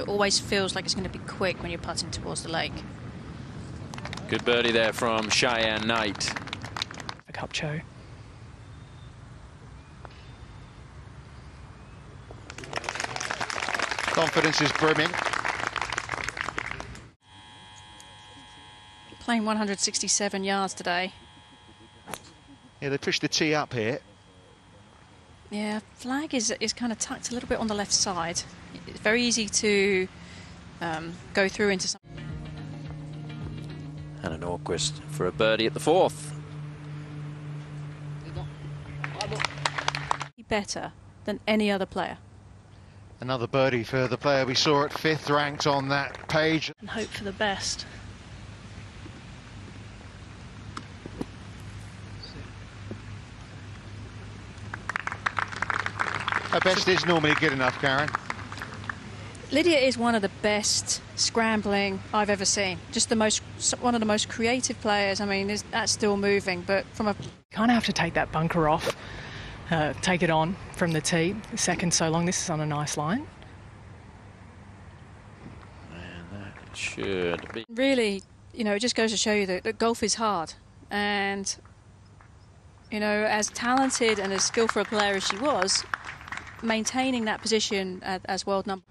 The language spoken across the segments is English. It always feels like it's going to be quick when you're putting towards the lake. Good birdie there from Cheyenne Knight. A cup show. Confidence is brimming. Playing 167 yards today. Yeah, they pushed the tee up here. Yeah, flag is kind of tucked a little bit on the left side. It's very easy to go through into some. And an Nyquist for a birdie at the fourth. Better than any other player. Another birdie for the player we saw at fifth ranked on that page. And hope for the best. Her best is normally good enough, Karen. Lydia is one of the best scrambling I've ever seen. Just the most, one of the most creative players. I mean, that's still moving, but from a... Kind of have to take that bunker off, take it on from the tee. The second so long, this is on a nice line. And that should be... Really, you know, it just goes to show you that golf is hard. And, you know, as talented and as skillful a player as she was, maintaining that position as world number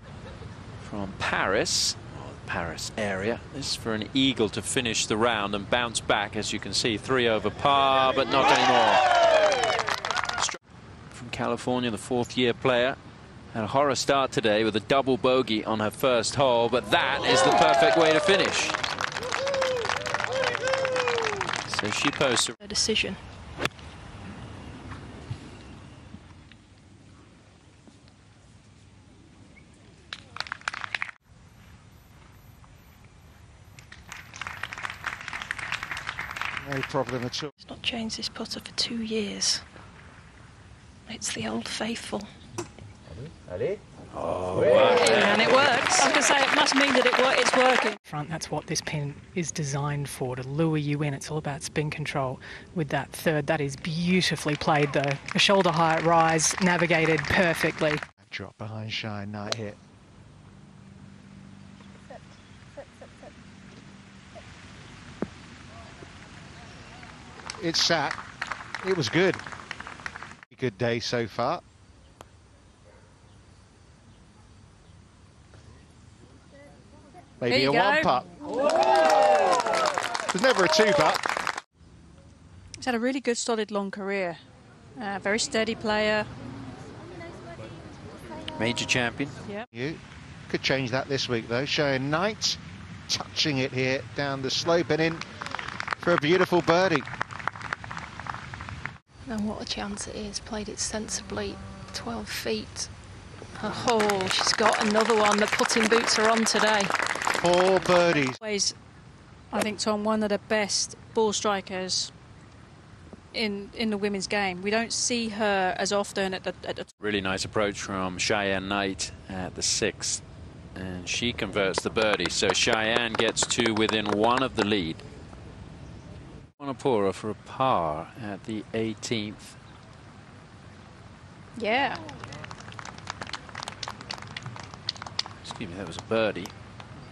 from Paris, or the Paris area. This is for an eagle to finish the round and bounce back. As you can see, 3 over par, but not anymore. From California, the fourth-year player, had a horror start today with a double bogey on her first hole, but that is the perfect way to finish. So she posts a decision. No problem at all. He's not changed his putter for 2 years. It's the old faithful. Oh, and it works. I was going to say, it must mean that it's working. Front, that's what this pin is designed for, to lure you in. It's all about spin control with that third. That is beautifully played, though. A shoulder height rise, navigated perfectly. Drop behind Cheyenne Knight here. It sat. It was good. Good day so far. Maybe a one-putt. There's never a two-putt. He's had a really good, solid, long career. Very steady player. Major champion. Yep. You could change that this week, though. Cheyenne Knight touching it here down the slope and in for a beautiful birdie. And what a chance it is. Played it sensibly, 12 feet. Oh, she's got another one. The putting boots are on today. 4 birdies. Always, I think, Tom, one of the best ball strikers in the women's game. We don't see her as often at the... Really nice approach from Cheyenne Knight at the 6th. And she converts the birdie. So Cheyenne gets to within one of the lead. Wanapura for a par at the 18th. Yeah. Excuse me, that was a birdie.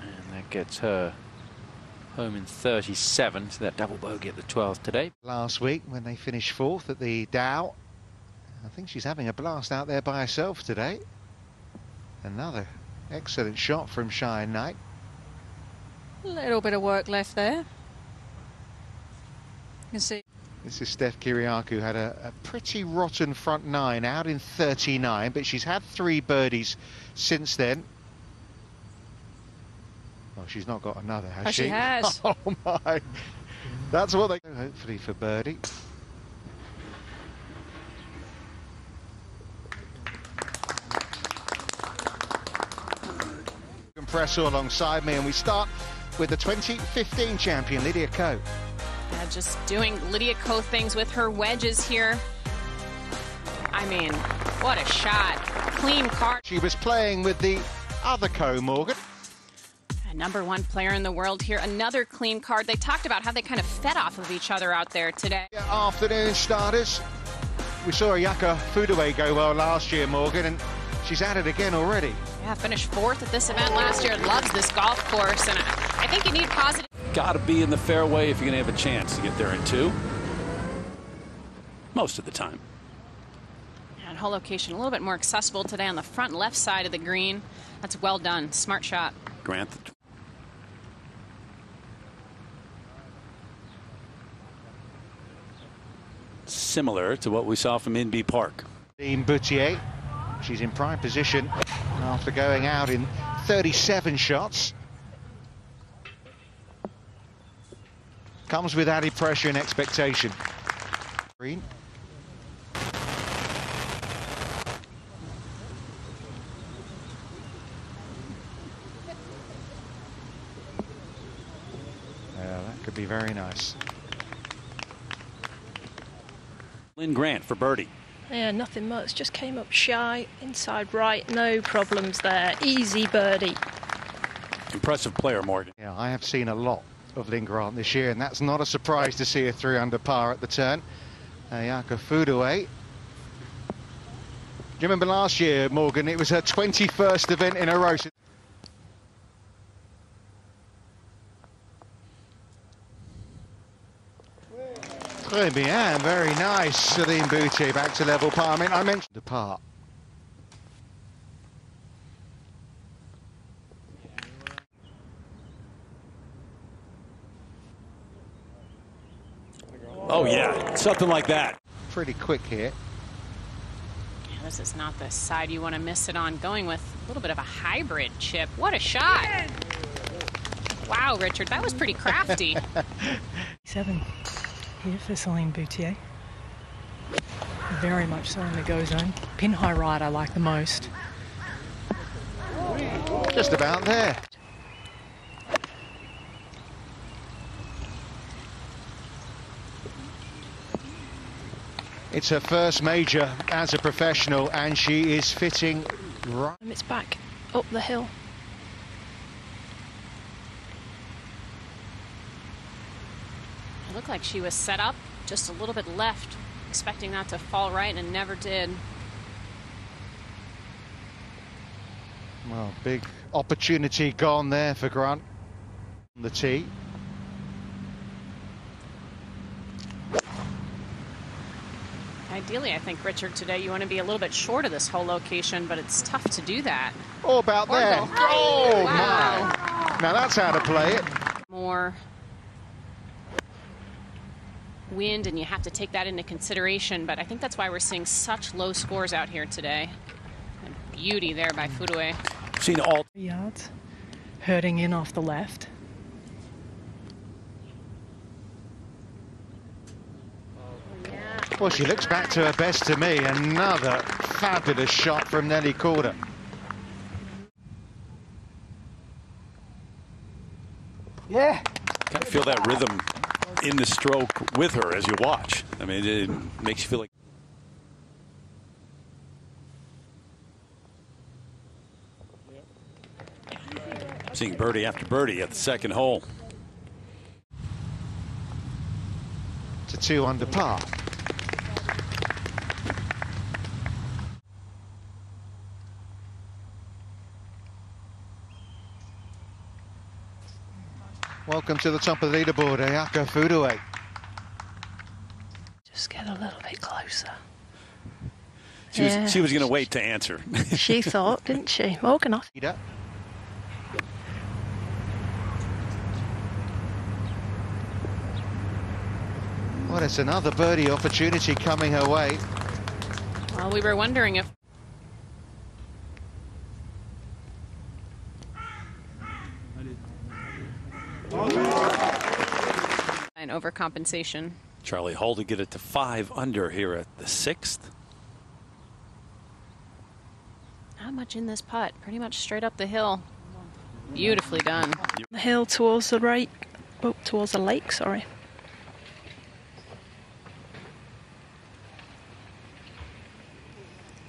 And that gets her home in 37, so that double bogey at the 12th today. Last week when they finished 4th at the Dow. I think she's having a blast out there by herself today. Another excellent shot from Cheyenne Knight. A little bit of work left there. You can see. This is Steph Kiriakou, had a pretty rotten front 9 out in 39, but she's had 3 birdies since then. Well, she's not got another, has she? She has. Oh, my. That's what they... Hopefully for birdie. Compressor alongside me, and we start with the 2015 champion, Lydia Ko. Yeah, just doing Lydia Ko things with her wedges here. I mean, what a shot. Clean card. She was playing with the other Ko, Morgan. A #1 player in the world here. Another clean card. They talked about how they kind of fed off of each other out there today. Afternoon starters. We saw Ayaka Fujioka go well last year, Morgan, and she's at it again already. Yeah. Yeah, finished fourth at this event last year. Loves this golf course, and I think you need positive. Got to be in the fairway if you're going to have a chance to get there in two. Most of the time. And hole location a little bit more accessible today on the front left side of the green. That's well done. Smart shot. Grant. Similar to what we saw from Inbee Park. Céline Boutier, she's in prime position after going out in 37 shots. Comes with added pressure and expectation. Green. Yeah, that could be very nice. Lynn Grant for birdie. Yeah, nothing much. Just came up shy, inside right, no problems there. Easy birdie. Impressive player, Morgan. Yeah, I have seen a lot of Lynn Grant this year, and that's not a surprise to see her through under par at the turn. Ayaka Fujioka. Do you remember last year, Morgan? It was her 21st event in a row. Très bien, very nice. Céline Boutier back to level par. I mentioned the par. Oh yeah, something like that. Pretty quick here. Yeah, this is not the side you want to miss it on. Going with a little bit of a hybrid chip. What a shot! Yeah. Wow, Richard, that was pretty crafty. Seven. Here for Céline Boutier. Very much so in the go zone. Pin high right I like the most. Just about there. It's her first major as a professional and she is fitting right. It's back up the hill. It looked like she was set up just a little bit left, expecting that to fall right, and it never did. Well, big opportunity gone there for Grant. On the tee. Ideally, I think, Richard, today you want to be a little bit short of this whole location, but it's tough to do that. Oh, about there. Oh, wow. My. Now that's how to play it. More wind, and you have to take that into consideration, but I think that's why we're seeing such low scores out here today. And beauty there by Fujioka. Seen all 3 yards, hurting in off the left. Yeah. Well, she looks back to her best to me. Another fabulous shot from Nelly Kord. Yeah. Kind of feel that rhythm in the stroke with her as you watch. It makes you feel like seeing birdie after birdie at the second hole. To two under par. Welcome to the top of the leaderboard, Ayaka Fujioka. Just get a little bit closer. She was going to wait to answer. She thought, didn't she? Morgan off. Well, it's another birdie opportunity coming her way. Well, we were wondering if. And overcompensation. Charlie Hull to get it to 5 under here at the 6th. Not much in this putt. Pretty much straight up the hill. Beautifully done. The hill towards the right, oh, towards the lake, sorry.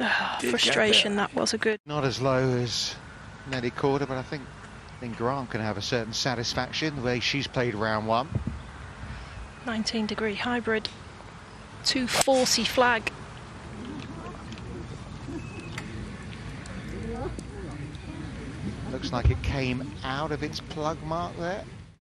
Oh, frustration, that was a good. Not as low as Nelly Kord, but I think Grant can have a certain satisfaction the way she's played round one. 19-degree hybrid, 240 flag. looks like it came out of its plug mark there.